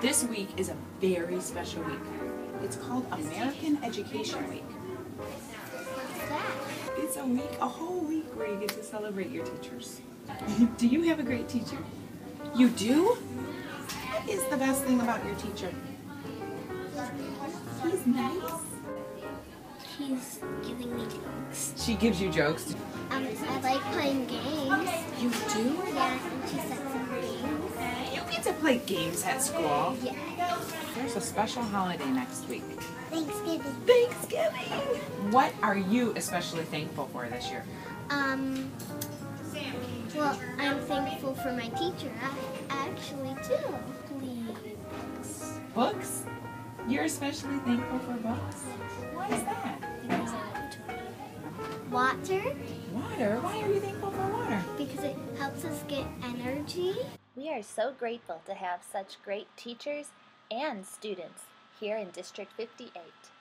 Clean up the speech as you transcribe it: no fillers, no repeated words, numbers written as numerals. This week is a very special week. It's called American Education Week. What's that? It's a whole week where you get to celebrate your teachers. Do you have a great teacher? You do? What is the best thing about your teacher? He's nice. He's giving me jokes. She gives you jokes? I like playing games. You do? Yeah, and she said some games. You get to play games at school? Yeah. There's a special holiday next week. Thanksgiving. Thanksgiving! What are you especially thankful for this year? Well, I'm thankful for my teacher, actually, too. Please. Books? You're especially thankful for books? Why is that? Because I love to read. Water? Water? Why are you thankful for water? Because it helps us get energy. We are so grateful to have such great teachers and students here in District 58.